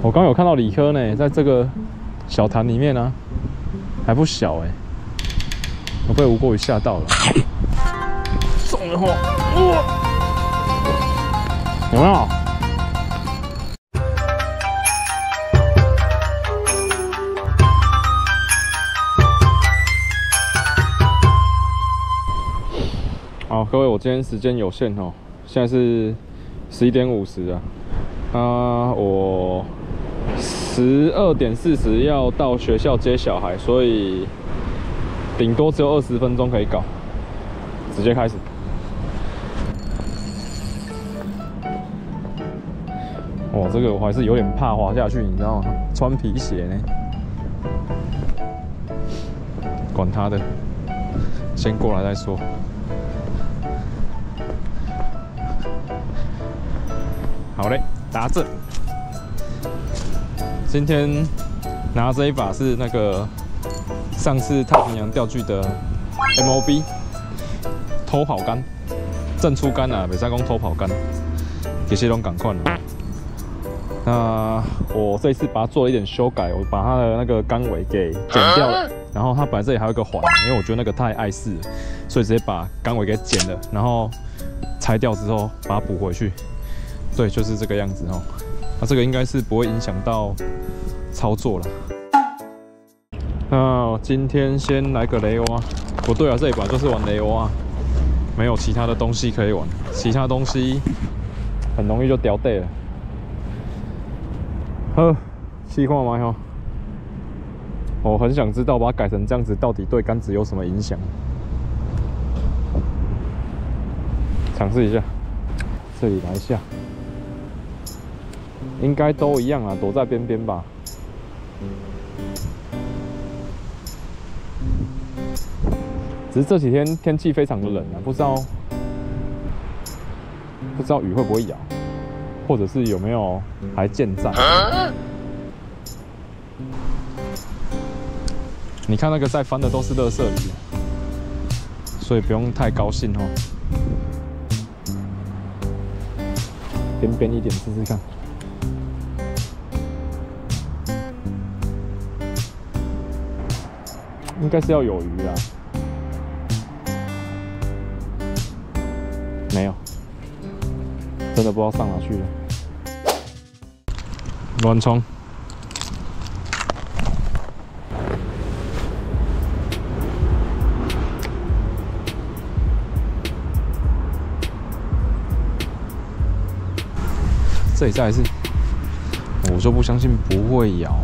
我刚有看到理科呢，在这个小潭里面啊，还不小哎、欸，我被吴郭鱼吓到了，中了吼！有没有？ 好，各位，我今天时间有限哦，现在是11:50啊，我12:40要到学校接小孩，所以顶多只有20分钟可以搞，直接开始。哇，这个我还是有点怕滑下去，你知道吗？穿皮鞋呢，管他的，先过来再说。 好嘞，拿着。今天拿这一把是那个上次太平洋钓具的 MOB 偷跑竿，正出竿啊，北三公偷跑竿，给些龙赶快了。那我这一次把它做了一点修改，我把它的那个竿尾给剪掉了，然后它本来这里还有一个环，因为我觉得那个太碍事了，所以直接把竿尾给剪了，然后拆掉之后把它补回去。 对，就是这个样子哦。那这个应该是不会影响到操作了。那今天先来个雷蛙，不对啊，这一把就是玩雷蛙，没有其他的东西可以玩，其他东西很容易就掉队了。呵，气化吗？哦，我很想知道把它改成这样子到底对杆子有什么影响，尝试一下，这里来一下。 应该都一样啊，躲在边边吧。只是这几天天气非常的冷啊，不知道鱼会不会咬，或者是有没有还健在。你看那个在翻的都是垃圾鱼，所以不用太高兴哦。边边一点试试看。 应该是要有鱼啦，没有，真的不知道上哪去了。乱冲！这里再一次，我就不相信不会咬。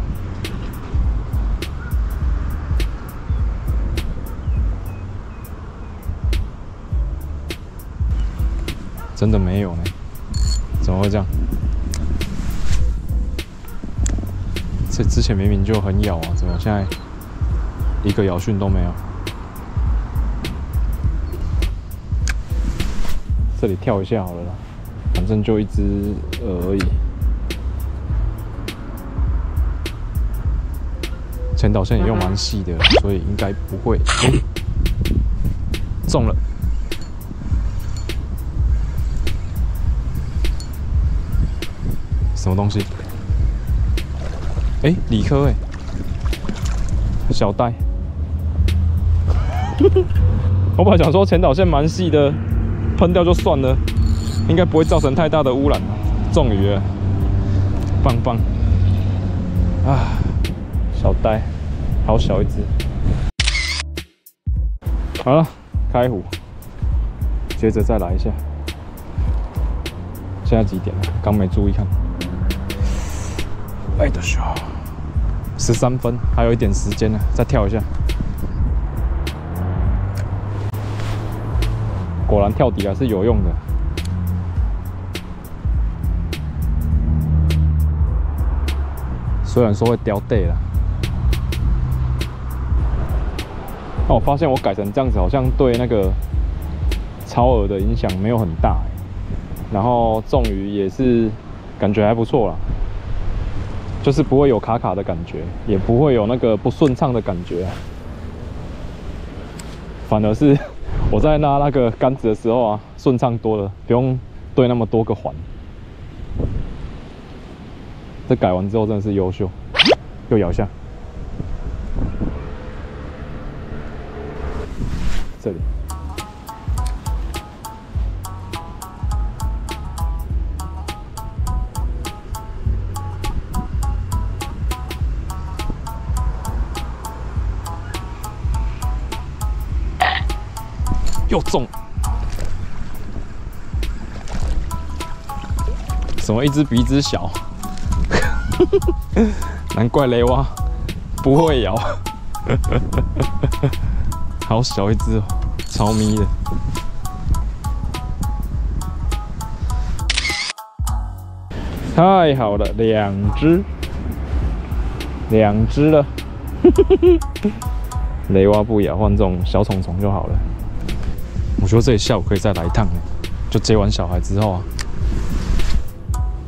真的没有呢，怎么会这样？这之前明明就很咬啊，怎么现在一个咬讯都没有？这里跳一下好了啦，反正就一只而已。前导线也用蛮细的，所以应该不会、中了。 什么东西？哎、欸，理科哎、欸，小呆。我本来想说前导线蛮细的，喷掉就算了，应该不会造成太大的污染。中鱼了，棒棒！啊，小呆，好小一只。好了，开湖，接着再来一下。现在几点了？刚没注意看。 哎，的时候，13分，还有一点时间呢，再跳一下。果然跳底还是有用的。虽然说会掉队啦，但我发现我改成这样子，好像对那个超额的影响没有很大、欸。然后中鱼也是感觉还不错啦。 就是不会有卡卡的感觉，也不会有那个不顺畅的感觉、啊，反而是我在拉那个杆子的时候啊，顺畅多了，不用对那么多个环。这改完之后真的是优秀。又咬一下，这里。 又中！什么一只比一只小？难怪雷蛙不会咬。好小一只哦，超咪的。太好了，两只了。雷蛙不咬，换这种小虫虫就好了。 我觉得这里下午可以再来一趟，就接完小孩之后啊，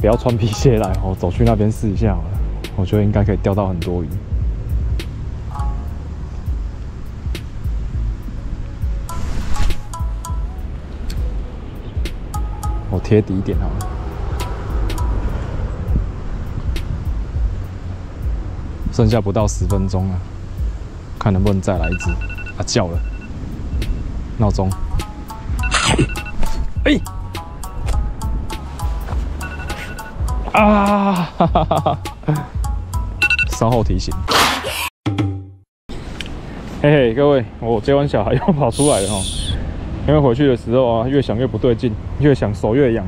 不要穿皮鞋来哦，走去那边试一下好了。我觉得应该可以钓到很多鱼。我贴底一点好了，剩下不到10分钟了，看能不能再来一只啊！叫了，闹钟。 哎、欸！啊！哈哈哈哈稍后提醒。嘿嘿，各位，我接完小孩又跑出来了哦，因为回去的时候啊，越想越不对劲，越想手越痒，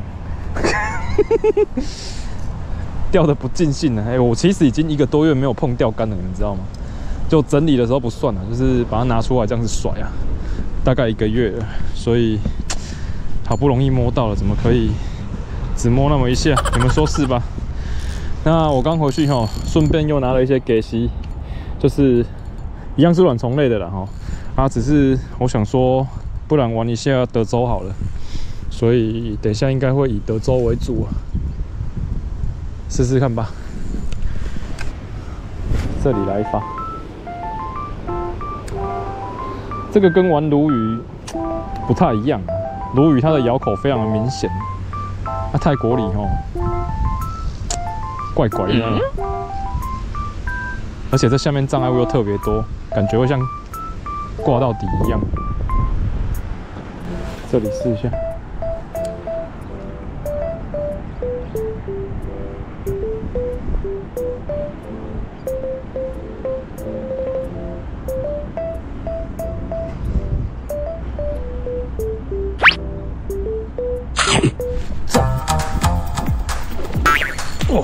钓的不尽兴了。哎、欸，我其实已经1个多月没有碰钓竿了，你们知道吗？就整理的时候不算了，就是把它拿出来这样子甩啊，大概1个月了，所以。 好不容易摸到了，怎么可以只摸那么一下？你们说是吧？那我刚回去吼，顺便又拿了一些给息，就是一样是卵虫类的啦吼。啊，只是我想说，不然玩一下德州好了，所以等一下应该会以德州为主啊，试试看吧。这里来一发，这个跟玩鲈鱼不太一样啊。 鲈鱼它的咬口非常的明显，那、啊、泰国里吼，怪怪的，而且这下面障碍物又特别多，感觉会像挂到底一样。这里试一下，哇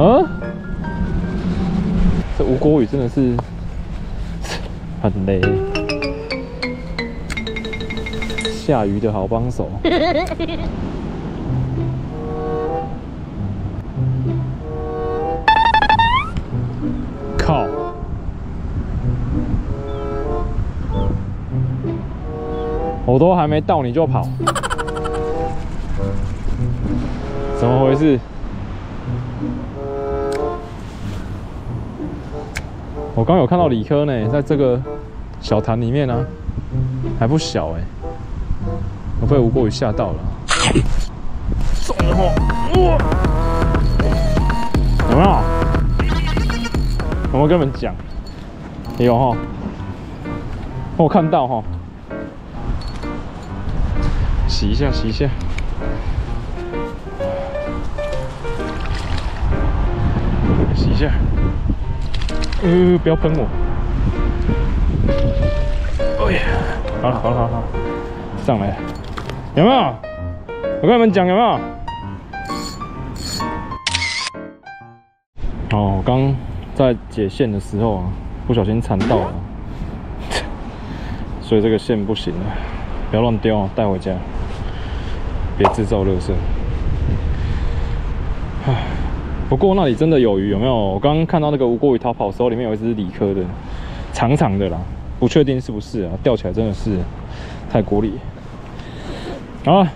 啊啊！ 这无锅鱼真的是很累，下鱼的好帮手。靠！我都还没到你就跑，怎么回事？ 我刚有看到理科呢，在这个小潭里面啊，还不小哎、欸，我被无锅鱼吓到了，中了哦！有没有？我们跟你们讲，有哦，我看到哦，洗一下，洗一下。 不要喷我！哎呀，好了好了好了，上来了，有没有？我跟你们讲有没有？哦，我刚在解线的时候啊，不小心缠到了，所以这个线不行了，不要乱丢啊，带回家，别制造垃圾。不过那里真的有鱼，有没有？我刚刚看到那个无锅鱼逃跑的时候，里面有一只鲤科的，长长的啦，不确定是不是啊？钓起来真的是太国里。好了，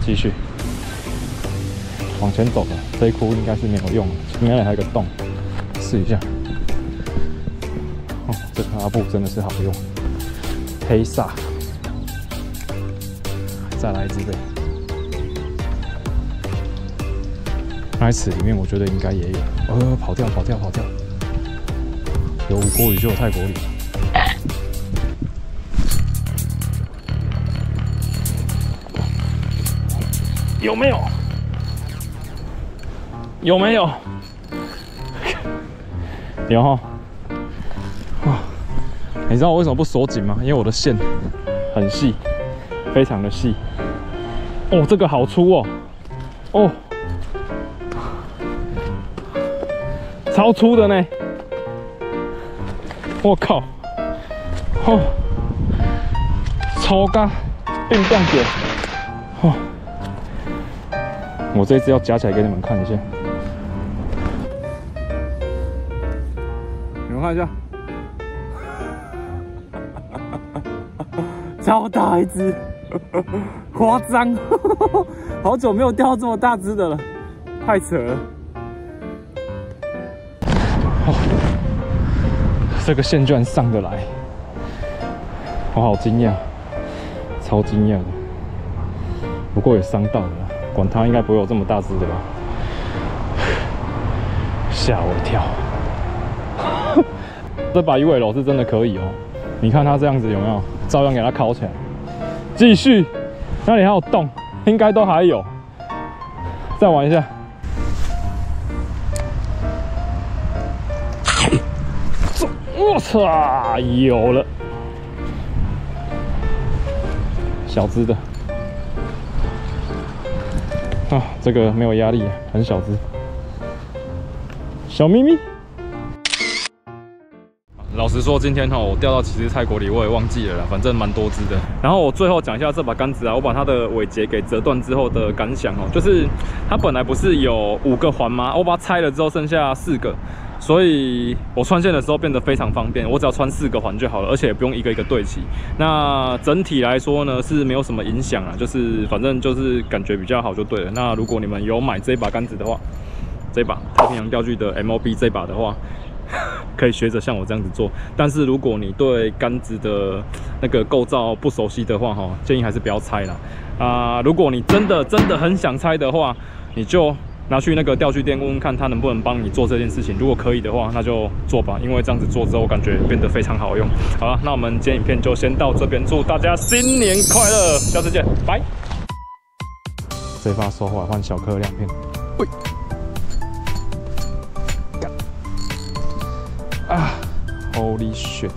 继续往前走了。这一窟应该是没有用，前面还有一个洞，试一下。哦，这阿布真的是好用，黑煞。再来一只呗。 那一池里面，我觉得应该也有。跑掉，跑掉，跑掉！有无锅鱼就有泰国鲤。有没有？有没有？有哈！哇！你知道我为什么不锁紧吗？因为我的线很细，非常的细。哦，这个好粗哦！哦。 超粗的呢！我靠！哦，粗到变断点！哦，我这一只要夹起来给你们看一下，你们看一下，超大一只，夸张！好久没有钓到这么大只的了，太扯了。 这个线居然上得来，我好惊讶，超惊讶的。不过也伤到了，管它应该不会有这么大只的吧？吓我一跳！这把鱼尾篓是真的可以哦，你看它这样子有没有？照样给它烤起来。继续，那里还有洞，应该都还有。再玩一下。 我操，有了！小只的啊，这个没有压力，很小只。小咪咪。老实说，今天哈我钓到几只泰国鲤，我也忘记了啦，反正蛮多只的。然后我最后讲一下这把竿子啊，我把它的尾节给折断之后的感想哦，就是它本来不是有5个环吗？我把它拆了之后剩下4个。 所以我穿线的时候变得非常方便，我只要穿4个环就好了，而且也不用一个一个对齐。那整体来说呢是没有什么影响啊，就是反正就是感觉比较好就对了。那如果你们有买这一把竿子的话，这一把太平洋钓具的 MOB 这一把的话，可以学着像我这样子做。但是如果你对竿子的那个构造不熟悉的话，哈，建议还是不要拆啦。如果你真的很想拆的话，你就。 拿去那个钓具店问问看，他能不能帮你做这件事情。如果可以的话，那就做吧，因为这样子做之后，我感觉变得非常好用。好了，那我们今天影片就先到这边，祝大家新年快乐，下次见，拜。这发收获换小颗2片，喂，啊 ，Holy shit！